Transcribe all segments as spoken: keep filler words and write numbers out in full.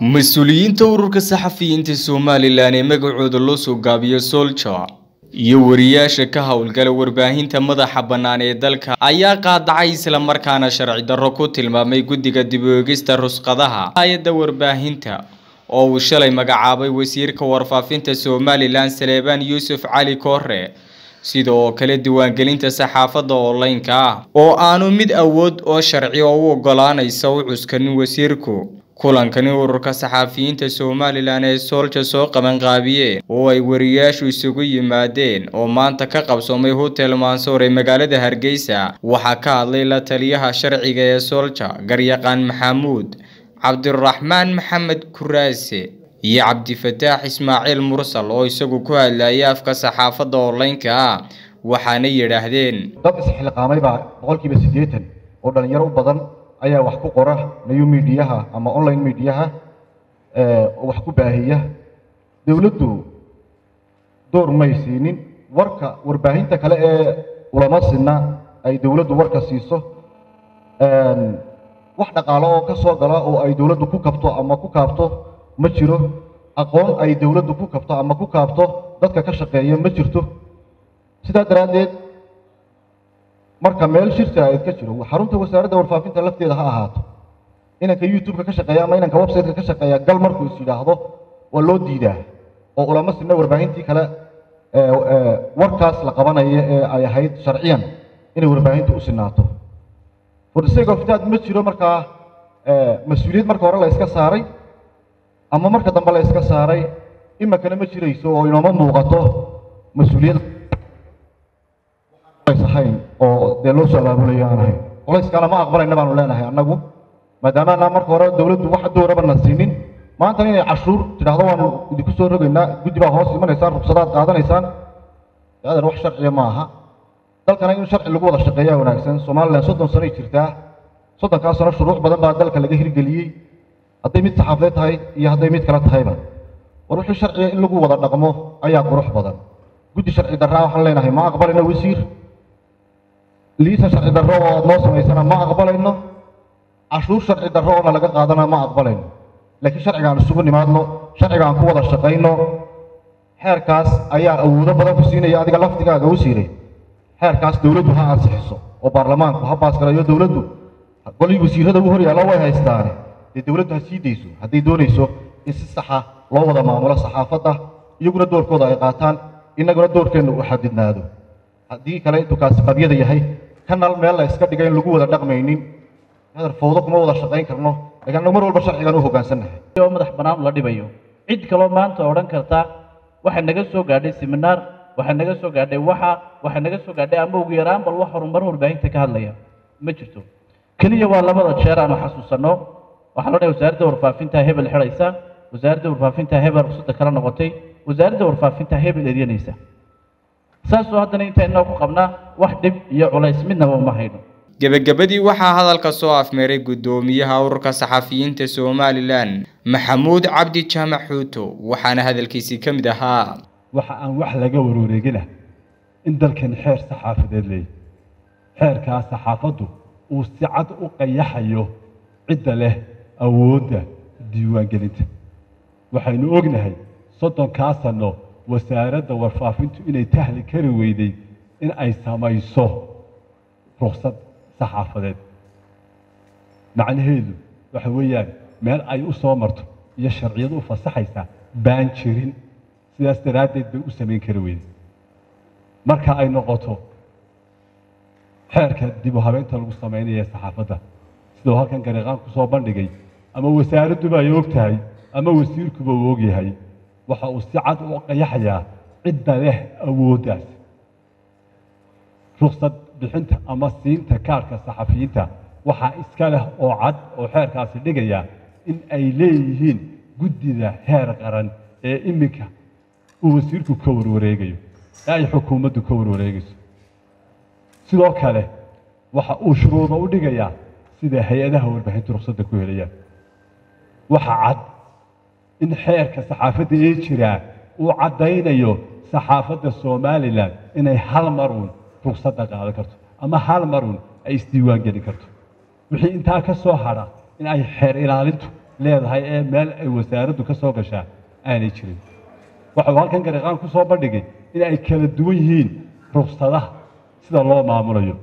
mas-uuliyiinta ururka saxafiyiinta Soomaaliland ee magacooda loo soo gaabiyo Solja iyo wariyaasha ka hawlgala warbaahinta madaxa bannaan ee dalka ayaa qaadacay isla markaana sharci darro ku tilmaamay guddiga dib u eegista rusqadaha hay'adda warbaahinta oo uu shalay magacaabay wasiirka warfaafinta Soomaaliland Saleebaan Yusuf Cali Korre sidoo kale diiwaangelinta saxaafada online-ka ah oo aanu mid awood oo sharci u ogolaanaysa u cuskanin wasiirku kulankani ururka saxaafiyiinta Soomaaliland ee Solja soo qaban qaabiyeen oo ay wariyaashu isugu yimaadeen oo maanta ka qabsoomay hotel Mansour ee magaalada Hargeysa waxaa ka hadlay la taliyaha sharciga ee Solja garyaqaan Mahmoud Abdel Rahman Muhammad Kurraase iyo Abdel Fattah Ismail mursal oo isagu ku hadlayay afka saxaafada online-ka ah waxaana yiraahdeen dad isxil qaamay baa boqolkiiba siddeetan oo dhalinyaro badan ayaa wax ku qora new media ama online media ee wax ku baahiya dawladdu door ma siinin warka warbaahinta kale ee ulama sinna ay dawladdu warka siiso ee wax dhaqaale oo ka soo gala oo ay dawladdu ku kabto ama ku kaabto ma jiro aqoon ay dawladdu ku kabto ama ku kaabto dadka ka shaqeeya ma jirto sida daraadeed marka meel shirka ay ka jiro xarunta wasaaradda warfaafinta lafteeda ha ahaato inanka YouTube ka shaqeeya ama inanka website ka shaqeeya gal markuu is yiraahdo waa loo diidaa oo ulama sidna warbaahintii kale ee warkaas la qabanaya ee ay ahayd sharciyan inay warbaahintu u sinaato fursad goftaad ma jiro marka mas'uuliyad marka hore la iska saaray ama marka dambe la iska saaray ima kale ma jirayso oo inooma muuqato mas'uuliyad waxaan saxay oo de loo soo laabuleynahay qoys kala ma aqbalayna baan leenahay anagu maadaama la marka hore dawladdu wax dooraba na siinin maanta inay cashuur tiraahdo waan idinku soo rogaynaa guddiga hoos imanaysa ruqsadaad qaadanaysaan hada wax sharci ma aha dalkana in sharci lagu wada shaqeeyo wanaagsan Soomaaliland soddon sano jirta soddon ka sano shuruuc badan baa dalka laga hirgeliyay haddii mid saxaafad tahay iyo haddii mid kala tahay war wixii sharciga in lagu wada dhaqmo ayaa qurux badan guddi sharci darro waxaan leenahay ma aqbalayno wasiir liisa sharci darro oo loo sameeyay ma aqbalayno cashuur sharci darro oo laga qaadana ma aqbalayno laakiin sharciga aan isugu nimaadno sharciga aan ku wada shaqeyno heerkaas ayaa awoodo badan ku siinaya adiga laftigaaga u siiray heerkaas dawladdu ha ansixiso oo baarlamaanku ha baas galayo dawladdu golay wasiirada ugu horyaala way haystaan dawladdu ha sii deyso haday doonayso in si sax ah loo wada maamulo saxaafada iyaguna doorkooda ay qaataan inaguna doorkeena u xadidnaado hadii kale intu kaas qabyada yahay kanal meel la iska dhigay in lagu wada dhaqmaynin hadar fowdo kuma wada shaqayn karno laga numar walba sharcigan u hogaansanahay iyo madax banaan la dhibayo cid kale maanta oran karta waxa naga soo gaadhay seminar waxa naga soo gaadhay waxa waxa naga soo gaadhay ama ugu yaraan bal wax horumar warbaahinta ka hadlaya ma jirto kaliya waa labada jeer aan xasuusano waxaan u dhahay wasaaradda warfaafinta hebel xiraysa wasaaradda warfaafinta hebel ruqsadda kala noqotay wasaaradda warfaafinta hebel eedeynaysa saasoo haddana intaanoo ku qabnaa wax dib iyo culays midna ma hayno gabagabadii waxaa hadalka soo afmeeray gudoomiyaha ururka saxaafiyiinta Soomaaliland Maxamuud Cabdi Jaamac Xuuto waxaana hadalkiisii ka mid ahaa waxa aan wax laga wareegina in dalkan xeer saxaafadeed leeyahay xeerka saxaafadu uu si cad u qayaxayo cidda leh awooda diiwaangelinta waxaanu ognahay soddon ka sano wasaaradda warfaafintu inay tahli kari weyday in ay samayso ruqsad saxaafadeed macnaheedu waxa weeyaan meel ay u soo marto iyo sharciyadu u fasaxaysa baan jirin sidaas daraaddeed bay u samayn kari weyday marka ay noqoto xeerka dib u habeynta lagu samaynaya saxaafadda sidoo halkan gareeqaan ku soo bandhigay ama wasaaradduba ay og tahay ama wasiirkuba uu og yahay waxa uu si cad u qayaxayaa cidda leh awooddaas ruqsad bixinta ama siinta kaarka saxafiyiinta waxaa iska leh oo cad oo xeerkaasi dhigaya in ay leeyihiin guddida heer qaran ee iminka uu wasiirku ka warwareegayo ee ay xukuumaddu ka warwareegayso sidoo kale waxa uu shuruuda u dhigayaa sida hay'adaha warbaahinta ruqsadda ku helayaan waxa cad in xeerka saxaafadda ee jira uu caddaynayo saxaafadda Soomaaliland inay hal mar uun ruqsadda qaadan karto ama hal mar uun ay isdiiwaangelin karto wixii intaa ka soo hadha in ay xeer ilaalintu leedahay ee meel ay wasaaraddu ka soo gashaa aanay jirin waxa halkan gareeqaan ku soo bandhigay in ay kala duwan yihiin ruqsadaha sida loo maamulayo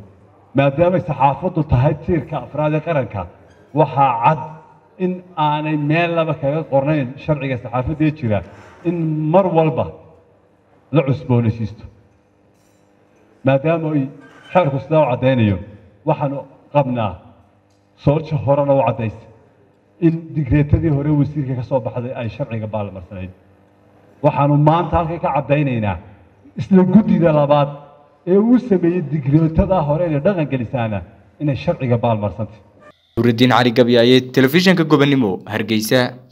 maadaama saxaafaddu tahay tiirka afraad ee qaranka waxa cad in aanay meel laba kaga qornayn sharciga saxaafadda jira in mar walba la cusboonaysiisto maadaama ay xeerku soo cadeynayo waxaanu qabnaa soorta horena u cadeysay in digreetadii hore wasiirka ka soo baxday ay sharciga baalamarsanay waxaanu maanta halka ka cadeynaynaa isla gudida labaad ee uu sameeyay digreetada hore ee dhaqan galisaana in sharciga baalamarsanay Wardin Ali Gabiyayey Televishanka Gobanimo Hargeisa.